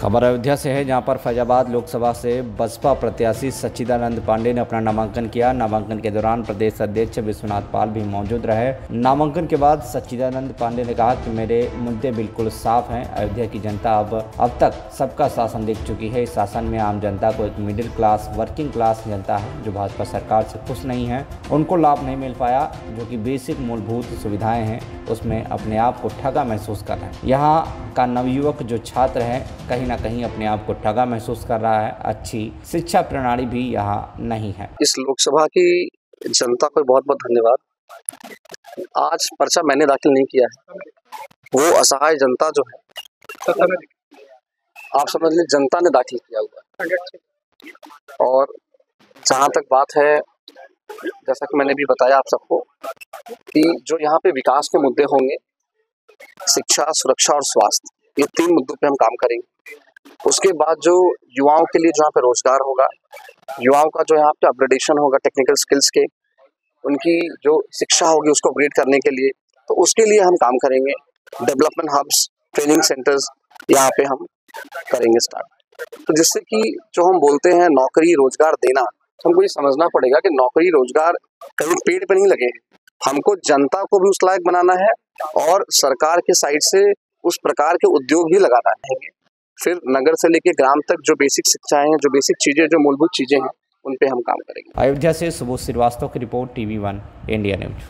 खबर अयोध्या से है, जहां पर फैजाबाद लोकसभा से बसपा प्रत्याशी सच्चिदानंद पांडे ने अपना नामांकन किया। नामांकन के दौरान प्रदेश अध्यक्ष विश्वनाथ पाल भी मौजूद रहे। नामांकन के बाद सच्चिदानंद पांडे ने कहा कि मेरे मुद्दे बिल्कुल साफ हैं। अयोध्या की जनता अब तक सबका शासन देख चुकी है। इस शासन में आम जनता को एक मिडिल क्लास, वर्किंग क्लास जनता है जो भाजपा सरकार से खुश नहीं है। उनको लाभ नहीं मिल पाया, जो कि बेसिक मूलभूत सुविधाएँ हैं उसमें अपने आप को ठगा महसूस कर रहे हैं। यहाँ का नवयुवक जो छात्र है कहीं ना कहीं अपने आप को ठगा महसूस कर रहा है। अच्छी शिक्षा प्रणाली भी यहाँ नहीं है। इस लोकसभा की जनता को बहुत बहुत धन्यवाद। आज पर्चा मैंने दाखिल नहीं किया है, वो असहाय जनता जो है आप समझ लीजिए जनता ने दाखिल किया हुआ। और जहाँ तक बात है, जैसा कि मैंने भी बताया आप सबको कि जो यहाँ पे विकास के मुद्दे होंगे, शिक्षा, सुरक्षा और स्वास्थ्य, ये तीन मुद्दों पे हम काम करेंगे। उसके बाद जो युवाओं के लिए जो यहाँ पे रोजगार होगा, युवाओं का जो यहाँ पे अपग्रेडेशन होगा टेक्निकल स्किल्स के, उनकी जो शिक्षा होगी उसको अपग्रेड करने के लिए, तो उसके लिए हम काम करेंगे। डेवलपमेंट हब्स, ट्रेनिंग सेंटर्स यहाँ पे हम करेंगे स्टार्ट, तो जिससे कि जो हम बोलते हैं नौकरी रोजगार देना, तो हमको ये समझना पड़ेगा कि नौकरी रोजगार कहीं पेड़ पर नहीं लगे। हमको जनता को भी उस लायक बनाना है और सरकार के साइड से उस प्रकार के उद्योग भी लगाना रहेंगे। फिर नगर से लेकर ग्राम तक जो बेसिक शिक्षाएं हैं, जो बेसिक चीजें, जो मूलभूत चीजें हैं, उन पे हम काम करेंगे। अयोध्या से सुबोध श्रीवास्तव की रिपोर्ट, TV1 इंडिया न्यूज।